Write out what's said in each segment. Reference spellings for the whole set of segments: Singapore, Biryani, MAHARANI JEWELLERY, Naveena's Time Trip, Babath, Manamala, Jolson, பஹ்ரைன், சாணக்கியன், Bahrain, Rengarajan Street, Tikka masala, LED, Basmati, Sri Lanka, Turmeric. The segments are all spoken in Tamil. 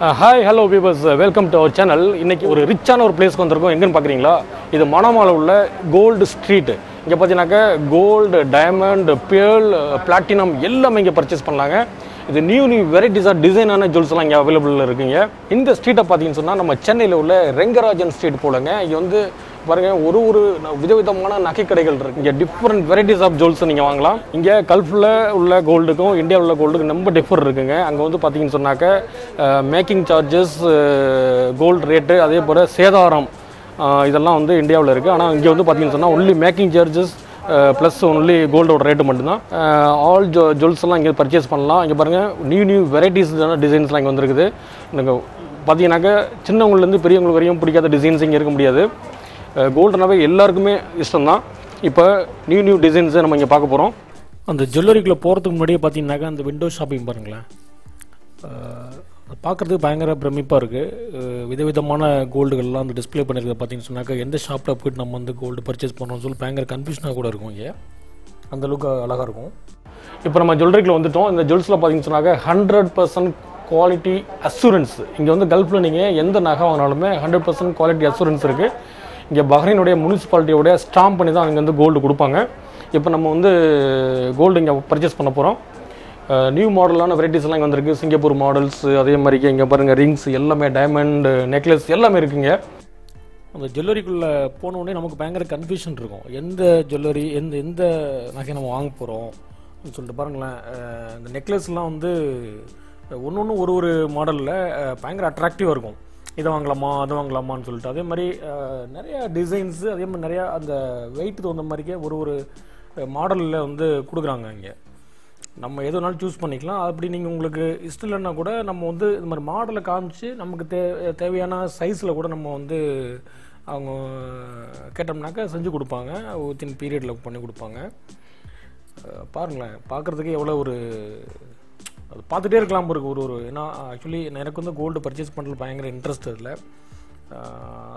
Hi, hello viewers, welcome to our channel. This is a rich place. This is Manamala Gold Street. You can gold, diamond, pearl, platinum, everything you purchase. The new varieties are designed and Jolson available. In the street, we have Rengarajan Street. Different varieties of Jolson. In the Gulf, gold and India gold number different. Making charges, gold rate, sedaram. இதெல்லாம் வந்து இந்தியாவுல இருக்கு ஆனா இங்க வந்து பாத்தீங்கன்னா சொன்னா only making charges plus only gold rate மட்டும்தான் all jewels எல்லாம் இங்க purchase பண்ணலாம் இங்க பாருங்க new varieties designs எல்லாம் இங்க வந்திருக்குது நீங்க பாத்தீங்கன்னா சின்னவங்கள்ல இருந்து பெரியவங்க வரையும் பிடிக்காத டிசைன்ஸ் இங்க இருக்க முடியாது கோல்ட்னாவே எல்லாருக்குமே இஷ்டம்தான் இப்போ new designs நம்ம இங்க பார்க்க போறோம் அந்த ஜுவல்லரிக்குள்ள போறதுக்கு முன்னாடி பாத்தீங்கன்னா அந்த window shopping பாருங்களா பார்க்கிறதுக்கு பயங்கர பிரமிப்பா இருக்கு விதவிதமான கோல்டுகள் எல்லாம் அந்த டிஸ்ப்ளே பண்ணிருக்க பாத்தீங்கன்னா சொன்னாக்க எந்த ஷாப்ல போய் நம்ம வந்து கோல்ட் பர்சேஸ் பண்ணனும்னு சொல்லி பயங்கர கன்ஃபியூஷனா கூட இருக்கும் இங்க அந்த லுக் அழகா இருக்கும் இப்போ நம்ம ஜுவல்லரிக்குள்ள வந்துட்டோம் இந்த ஜுவல்ஸ்ல பாத்தீங்கன்னா சொன்னாக்க 100% குவாலிட்டி அஷூரன்ஸ் இங்க வந்து கல்ஃப்ல நீங்க எந்த நகை வாங்குனாலுமே 100% குவாலிட்டி அஷூரன்ஸ் இருக்கு இங்க பஹ்ரைனோட முனிசிபாலிட்டியோட ஸ்டாம்ப் பண்ணி தான் இங்க வந்து கோல்ட் கொடுப்பாங்க இப்போ நம்ம வந்து கோல்ட் இங்க பர்சேஸ் பண்ண போறோம் New model varieties like Singapore models, rings, diamond, necklace, the jewelry confusion. The jewelry in the necklace model attractive. This is designs, weight model. நம்ம எதுனால चूஸ் பண்ணிக்கலாம் அப்படி நீங்க உங்களுக்கு இஷ்டலனா கூட நம்ம வந்து இந்த மாதிரி மாடல்ல காமிச்சு நமக்கு தேவையான சைஸ்ல கூட நம்ம வந்து அவங்க கேட்டம்னாக்க செஞ்சு கொடுப்பாங்க within periodல பண்ணி கொடுப்பாங்க பாருங்களே பார்க்கிறதுக்கு எவ்வளவு ஒரு அது பார்த்துட்டே இருக்கலாம் இருக்கு ஒரு ஏனா एक्चुअली எனக்கு வந்து கோல்ட் பர்சேஸ் பண்றது பயங்கர இன்ட்ரஸ்ட் இல்ல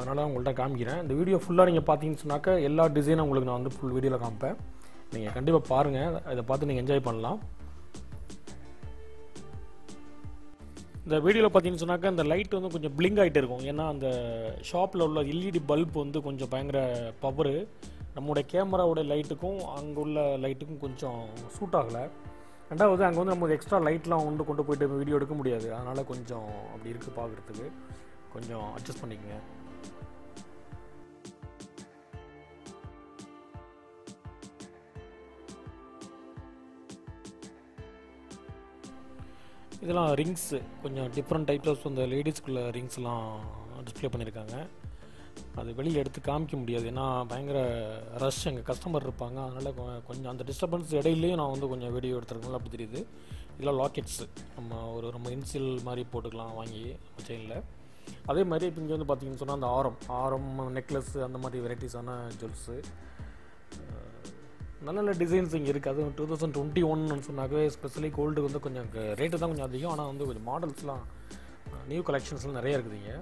அதனால உங்கள்ட்ட காமிக்கிறேன் இந்த வீடியோ ஃபுல்லா நீங்க பாத்தீங்கன்னா சொன்னாக்க எல்லா டிசைனும் உங்களுக்கு நான் வந்து full வீடியோல காமிப்பேன் நீங்க கண்டிப்பா பாருங்க இத பார்த்து நீங்க என்ஜாய் பண்ணலாம் இந்த வீடியோல பாத்தீங்கன்னா சொன்னாக்க அந்த லைட் வந்து கொஞ்சம் ப்ளிங்க் ஆயிட்டே இருக்கும் ஏன்னா அந்த ஷாப்ல உள்ள LED பல்ப் வந்து கொஞ்சம் பயங்கர பவர் நம்மளுடைய கேமராவோட லைட்டுக்கும் அங்க உள்ள லைட்டுக்கும் கொஞ்சம் சூட் ஆகல ரெண்டாவது அங்க வந்து நம்ம எக்ஸ்ட்ரா லைட்லாம் வந்து கொண்டு போய் வீடியோ எடுக்க முடியாது அதனால கொஞ்சம் அப்படி இருக்கு பாக்குறதுக்கு கொஞ்சம் அட்ஜஸ்ட் பண்ணிக்கங்க இதெல்லாம் rings கொஞ்சம் different types of அந்த லேடீஸ்க்குள்ள ringsலாம் டிஸ்ப்ளே பண்ணிருக்காங்க அது வெளிய எடுத்து காமிக்க முடியாது ஏனா பயங்கர ரஷ் அங்க கஸ்டமர் இருப்பாங்க அதனால கொஞ்சம் அந்த டிஸ்டர்பன்ஸ் இடையிலயே நான் வந்து கொஞ்சம் வீடியோ எடுத்துறதுனால அப்படி தெரியுது இதெல்லாம் லாக்கெட்ஸ் நம்ம ஒரு நம்ம இன்சில் மாதிரி போட்டுக்கலாம் வாங்கி செயின்ல அதே மாதிரி இங்க வந்து பாத்தீங்கன்னா சொன்னா அந்த ஆரம் நெக்லஸ் அந்த மாதிரி வெரைட்டிஸான ஜுவல்ஸ் நல்ல டிசைன்ஸ் இங்க இருக்கு அது 2021 னு சொன்னாவே ஸ்பெஷலி கோல்ட் வந்து கொஞ்சம் ரேட் தான் கொஞ்சம் அதிகம் ஆனா வந்து கொஞ்சம் மாடல்ஸ்லாம் நியூ கலெக்ஷன்ஸ்லாம் நிறைய இருக்குதுங்க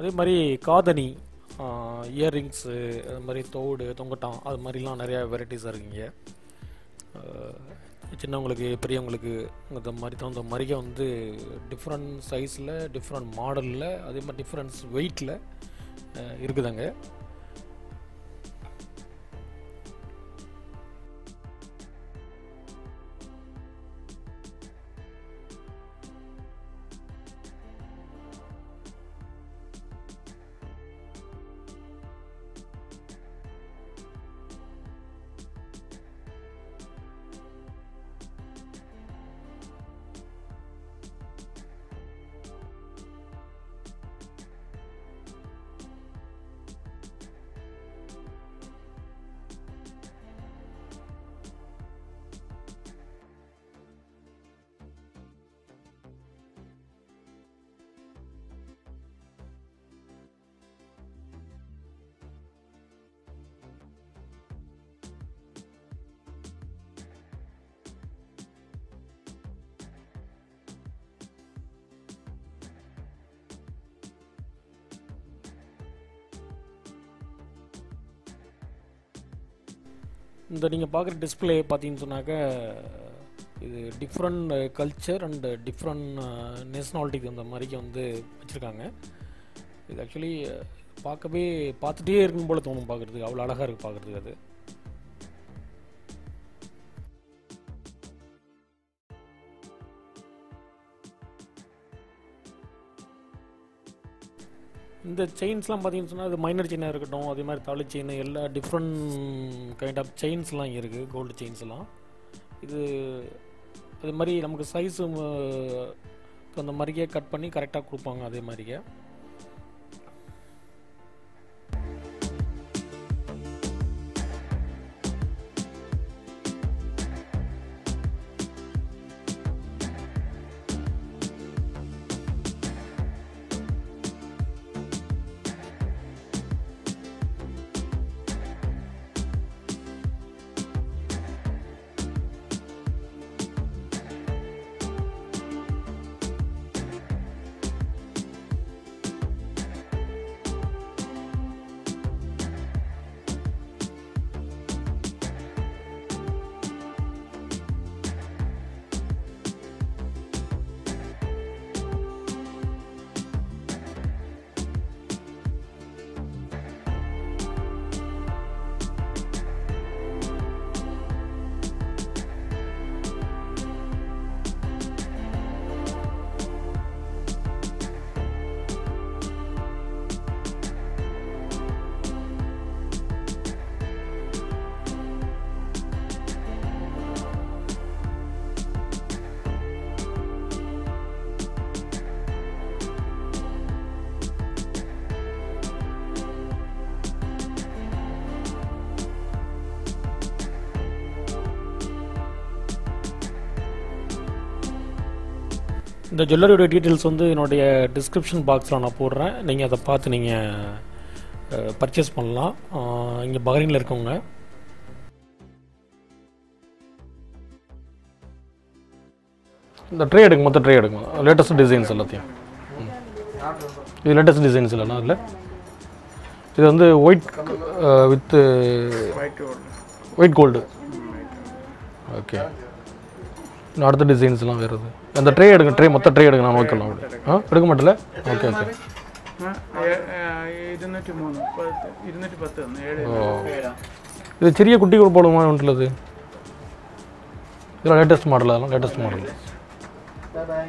அதே மாதிரி காதணி இயர் ரிங்ஸ் அந்த மாதிரி தோடு தொங்கட்டம் அது மாதிரிலாம் நிறைய வெரைட்டிஸ் இருக்குங்க சின்னங்களுக்கு பெரியங்களுக்கு அந்த மாதிரி தான் அந்த மாதிரியே வந்து டிஃபரண்ட் சைஸ்ல டிஃபரண்ட் மாடல்ல அதே மாதிரி டிஃபரன்ஸ் வெயிட்ல இருக்குதுங்க இந்த நீங்க பாக்குற டிஸ்ப்ளே பாத்தீங்கன்னு சொன்னாக்க இது டிஃபரண்ட் கல்ச்சர் அண்ட் டிஃபரண்ட் நேஷனாலிட்டிக்கு அந்த மாதிரிக்கு வந்து வச்சிருக்காங்க. இது ஆக்சுவலி பார்க்கவே பார்த்துட்டே இருக்கும் போல தோணும் பார்க்குறதுக்கு, அவ்வளோ அழகாக இருக்குது பார்க்குறதுக்கு. அது இந்த செயின்ஸ்லாம் பார்த்தீங்கன்னு சொன்னால் அது மைனர் செயினாக இருக்கட்டும், அதே மாதிரி தாலி செயின், எல்லா டிஃப்ரெண்ட் கைண்ட் ஆஃப் செயின்ஸ்லாம் இங்கே இருக்குது, கோல்டு செயின்ஸ்லாம். இது அது மாதிரி நமக்கு சைஸும் அந்த மாதிரியே கட் பண்ணி கரெக்டாக கொடுப்பாங்க. அதே மாதிரியே இந்த ஜுவல்லரியோட டீட்டெயில்ஸ் வந்து என்னுடைய டிஸ்கிரிப்ஷன் பாக்ஸில் நான் போடுறேன், நீங்கள் அதை பார்த்து நீங்கள் பர்ச்சேஸ் பண்ணலாம். இங்கே பஹ்ரைனில் இருக்கவங்க இந்த ட்ரே எடுக்கும், மொத்தம் ட்ரே எடுக்கும், லேட்டஸ்ட் டிசைன்ஸ் எல்லாத்தையும். இது லேட்டஸ்ட் டிசைன்ஸ் இல்லைண்ணா, அதில் இது வந்து white with white gold. Okay, இன்னும் அடுத்த டிசைன்ஸ்லாம் வருது. அந்த ட்ரே எடுங்க, ட்ரே மொத்தம் ட்ரே எடுங்க, நான் ஓகேலாம். அப்படி ஆ எடுக்க மாட்டல. Okay okay, 203 210. இது சிறிய குட்டி கூட போடுமா ஒன்றுலது. இதெல்லாம் லேட்டஸ்ட் மாடல், அதெல்லாம் லேட்டஸ்ட் மாடல். Bye bye.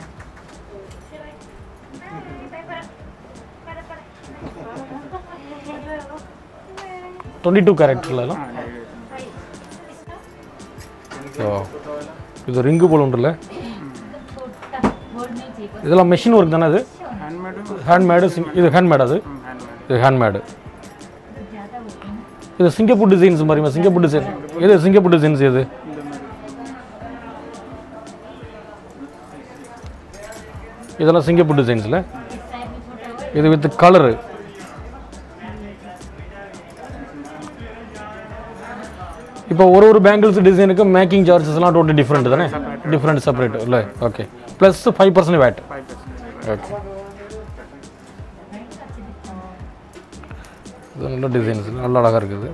பட 22 கரெக்டர்ல எல்லாம். ஓ, இது ரிங்கு போல உண்டுல. இதெல்லாம் மெஷின் ஒர்க் தானே? அது ஹேண்ட்மேடு. இது ஹேண்ட்மேடு, அது இது ஹேண்ட்மேடு. இது சிங்கப்பூர் டிசைன்ஸ் மாதிரிமா? சிங்கப்பூர் டிசைன் எது? சிங்கப்பூர் டிசைன்ஸ் எது? இதெல்லாம் சிங்கப்பூர் டிசைன்ஸில். இது வித் கலரு. இப்போ ஒரு ஒரு பேங்கிள்ஸ் டிசைனுக்கு மேக்கிங் சார்ஜஸ்லாம் டோட்டல் டிஃப்ரெண்ட் தானே? டிஃப்ரெண்ட் செப்பரேட் இல்லை? Okay, plus 5% VAT. ஓகே, இது நல்ல டிசைன்ஸ், நல்லா அழகாக இருக்குது.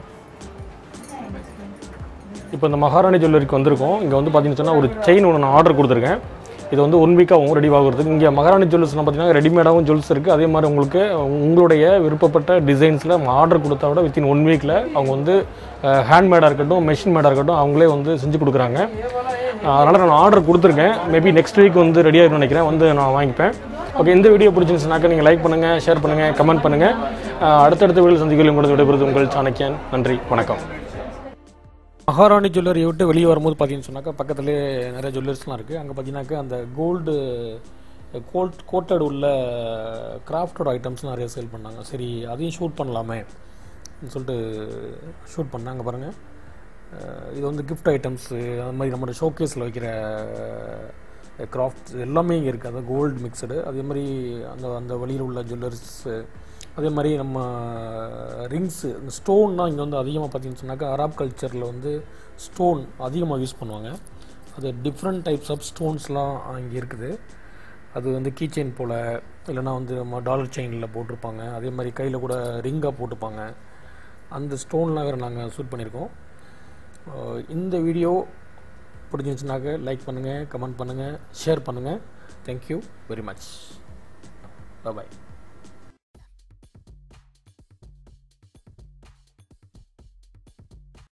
இப்போ இந்த மகாராணி ஜுவல்லரிக்கு வந்திருக்கோம். இங்கே வந்து பார்த்தீங்கன்னு சொன்னால் ஒரு செயின் ஒன்று நான் ஆர்டர் கொடுத்துருக்கேன். இது வந்து 1 வீக்காகவும் ரெடி ஆகுறதுக்கு. இங்கே மகாராணி ஜுவல்ஸ்லாம் பார்த்தீங்கன்னா ரெடிமேடாகவும் ஜுவல்ஸ் இருக்குது. அதே மாதிரி உங்களுக்கு உங்களுடைய விருப்பப்பட்ட டிசைன்ஸில் ஆர்டர் கொடுத்தா விட வித்தின் 1 வீக்கில் அவங்க வந்து ஹேண்ட்மேடாக இருக்கட்டும், மெஷின் மேடாக இருக்கட்டும், அவங்களே வந்து செஞ்சு கொடுக்குறாங்க. அதனால் நான் ஆர்டர் கொடுத்துருக்கேன். மேபி நெக்ஸ்ட் வீக் வந்து ரெடி ஆகிடும் நினைக்கிறேன், வந்து நான் வாங்கிப்பேன். ஓகே, இந்த வீடியோ பிடிச்சிருந்துச்சுனாக்கா நீங்கள் லைக் பண்ணுங்கள், ஷேர் பண்ணுங்கள், கமெண்ட் பண்ணுங்கள். அடுத்தடுத்த வீடியோ சந்திக்கலும் கூட விடைபெறுவது உங்கள் சாணக்கியன். நன்றி, வணக்கம். மகாராணி ஜுவல்லரியை விட்டு வெளியே வரும்போது பார்த்தீங்கன்னு சொன்னாக்கா பக்கத்துலேயே நிறைய ஜுவல்லர்ஸ்லாம் இருக்குது. அங்கே பார்த்தீங்கன்னாக்கா அந்த கோல்டு கோட்டட் உள்ள கிராஃப்டோட ஐட்டம்ஸ்லாம் நிறைய சேல் பண்ணாங்க. சரி, அதையும் ஷூட் பண்ணலாமே சொல்லிட்டு ஷூட் பண்ணாங்க. பாருங்கள், இது வந்து கிஃப்ட் ஐட்டம்ஸு, அது மாதிரி நம்மளோட ஷோகேஸில் வைக்கிற கிராஃப்ட்ஸ் எல்லாமே இங்கே இருக்குது. அது கோல்டு மிக்சடு, அதே மாதிரி அந்த அந்த வழியில் உள்ள ஜுவல்லர்ஸு, அதே மாதிரி நம்ம ரிங்ஸு, இந்த ஸ்டோன்லாம் இங்கே வந்து அதிகமாக பார்த்தீங்கன்னு சொன்னாக்கா அராப் கல்ச்சரில் வந்து ஸ்டோன் அதிகமாக யூஸ் பண்ணுவாங்க. அது டிஃப்ரெண்ட் டைப்ஸ் ஆஃப் ஸ்டோன்ஸ்லாம் இங்கே இருக்குது. அது வந்து கீ செயின் போல், இல்லைனா வந்து நம்ம டாலர் செயினில் போட்டிருப்பாங்க. அதே மாதிரி கையில் கூட ரிங்காக போட்டுப்பாங்க. அந்த ஸ்டோன்லாம் வேறு நாங்கள் ஷூட் பண்ணியிருக்கோம். இந்த வீடியோ புடிஞ்சிருந்தா லைக் பண்ணுங்க, கமெண்ட் பண்ணுங்க, ஷேர் பண்ணுங்க. Thank you very much. Bye bye.